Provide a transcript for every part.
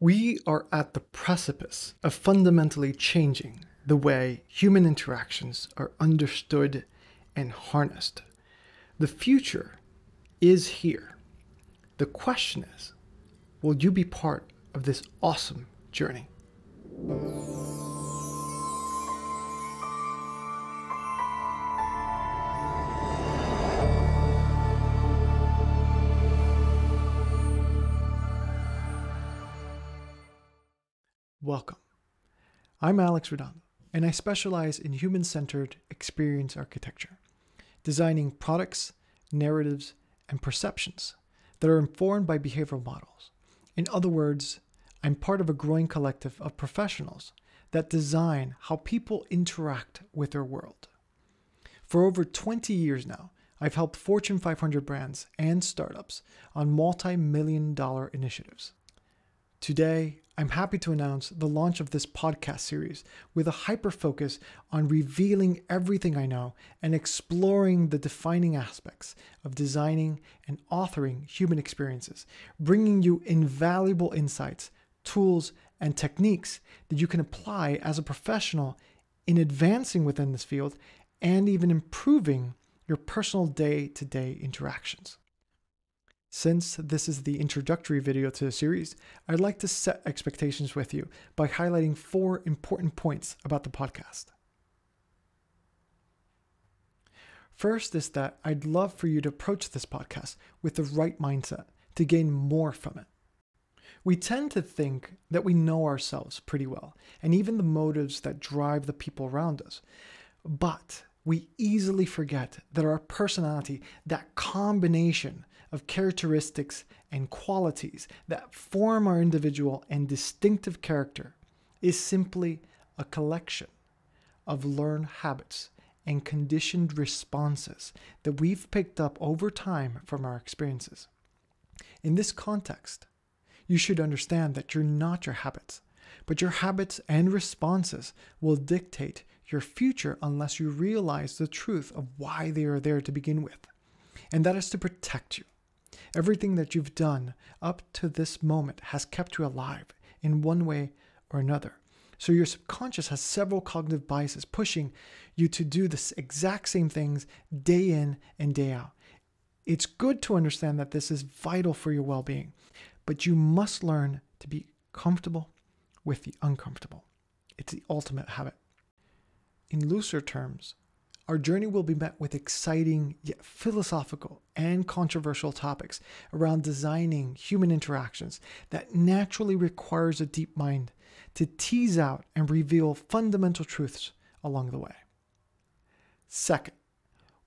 We are at the precipice of fundamentally changing the way human interactions are understood and harnessed. The future is here. The question is, will you be part of this awesome journey? Welcome. I'm Alex Redondo, and I specialize in human-centered experience architecture, designing products, narratives, and perceptions that are informed by behavioral models. In other words, I'm part of a growing collective of professionals that design how people interact with their world. For over 20 years now, I've helped Fortune 500 brands and startups on multi-million-dollar initiatives. Today, I'm happy to announce the launch of this podcast series with a hyper-focus on revealing everything I know and exploring the defining aspects of designing and authoring human experiences, bringing you invaluable insights, tools, and techniques that you can apply as a professional in advancing within this field and even improving your personal day-to-day interactions. Since this is the introductory video to the series, I'd like to set expectations with you by highlighting four important points about the podcast. First is that I'd love for you to approach this podcast with the right mindset to gain more from it. We tend to think that we know ourselves pretty well, and even the motives that drive the people around us, but we easily forget that our personality, that combination of characteristics and qualities that form our individual and distinctive character, is simply a collection of learned habits and conditioned responses that we've picked up over time from our experiences. In this context, you should understand that you're not your habits, but your habits and responses will dictate your future unless you realize the truth of why they are there to begin with, and that is to protect you. Everything that you've done up to this moment has kept you alive in one way or another. So your subconscious has several cognitive biases pushing you to do the exact same things day in and day out. It's good to understand that this is vital for your well-being, but you must learn to be comfortable with the uncomfortable. It's the ultimate habit. In looser terms, our journey will be met with exciting yet philosophical and controversial topics around designing human interactions that naturally requires a deep mind to tease out and reveal fundamental truths along the way. Second,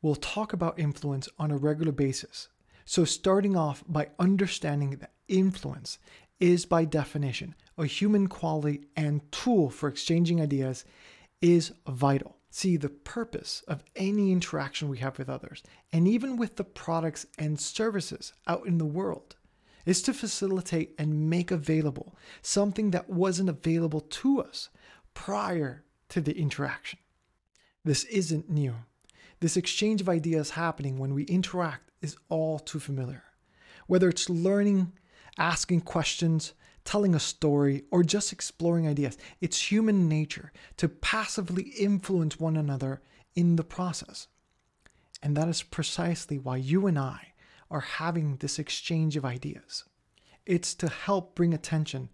we'll talk about influence on a regular basis. So starting off by understanding that influence is by definition a human quality and tool for exchanging ideas is vital. See, the purpose of any interaction we have with others, and even with the products and services out in the world, is to facilitate and make available something that wasn't available to us prior to the interaction. This isn't new. This exchange of ideas happening when we interact is all too familiar. Whether it's learning, asking questions, telling a story, or just exploring ideas, it's human nature to passively influence one another in the process. And that is precisely why you and I are having this exchange of ideas. It's to help bring attention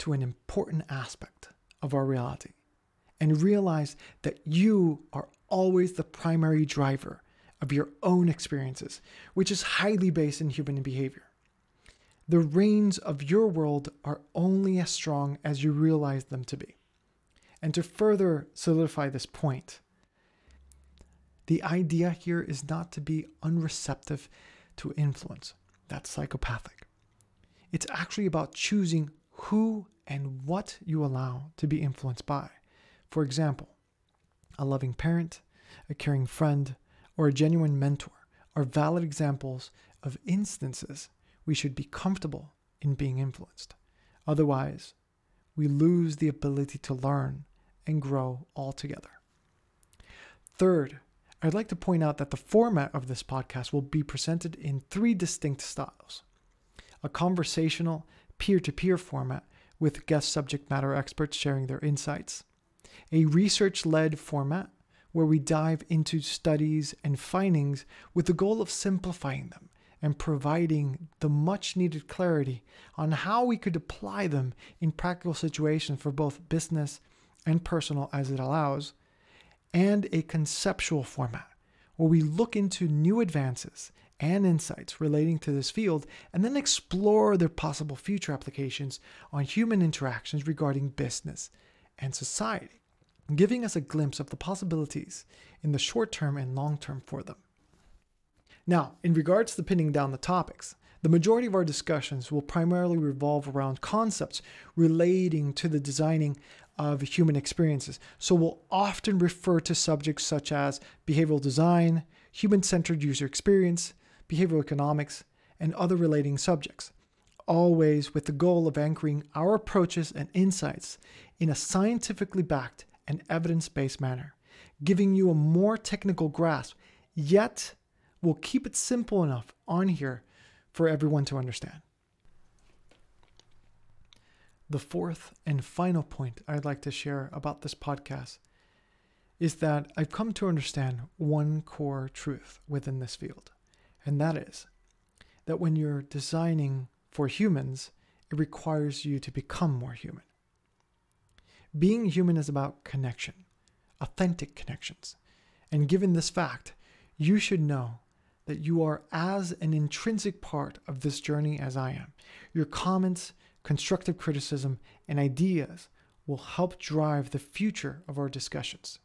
to an important aspect of our reality and realize that you are always the primary driver of your own experiences, which is highly based in human behavior. The reins of your world are only as strong as you realize them to be. And to further solidify this point, the idea here is not to be unreceptive to influence. That's psychopathic. It's actually about choosing who and what you allow to be influenced by. For example, a loving parent, a caring friend, or a genuine mentor are valid examples of instances we should be comfortable in being influenced. Otherwise, we lose the ability to learn and grow altogether. Third, I'd like to point out that the format of this podcast will be presented in three distinct styles. A conversational, peer-to-peer format with guest subject matter experts sharing their insights. A research-led format where we dive into studies and findings with the goal of simplifying them and providing the much-needed clarity on how we could apply them in practical situations for both business and personal as it allows, and a conceptual format where we look into new advances and insights relating to this field and then explore their possible future applications on human interactions regarding business and society, giving us a glimpse of the possibilities in the short term and long term for them. Now, in regards to pinning down the topics, the majority of our discussions will primarily revolve around concepts relating to the designing of human experiences. So we'll often refer to subjects such as behavioral design, human-centered user experience, behavioral economics, and other relating subjects, always with the goal of anchoring our approaches and insights in a scientifically backed and evidence-based manner, giving you a more technical grasp, yet we'll keep it simple enough on here for everyone to understand. The fourth and final point I'd like to share about this podcast is that I've come to understand one core truth within this field, and that is that when you're designing for humans, it requires you to become more human. Being human is about connection, authentic connections, and given this fact, you should know that you are as an intrinsic part of this journey as I am. Your comments, constructive criticism, and ideas will help drive the future of our discussions.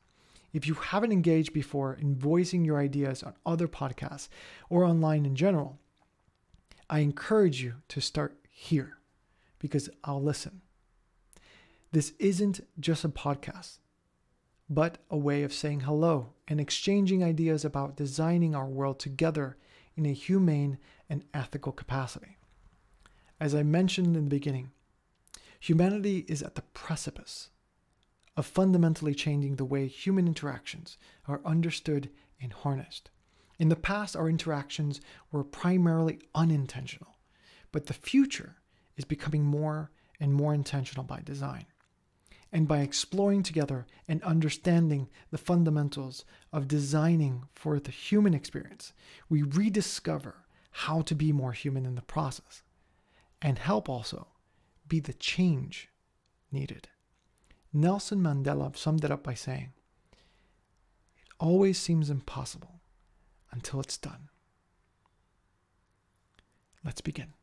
If you haven't engaged before in voicing your ideas on other podcasts or online in general, I encourage you to start here because I'll listen. This isn't just a podcast, but a way of saying hello and exchanging ideas about designing our world together in a humane and ethical capacity. As I mentioned in the beginning, humanity is at the precipice of fundamentally changing the way human interactions are understood and harnessed. In the past, our interactions were primarily unintentional, but the future is becoming more and more intentional by design. And by exploring together and understanding the fundamentals of designing for the human experience, we rediscover how to be more human in the process and help also be the change needed. Nelson Mandela summed it up by saying, "It always seems impossible until it's done." Let's begin.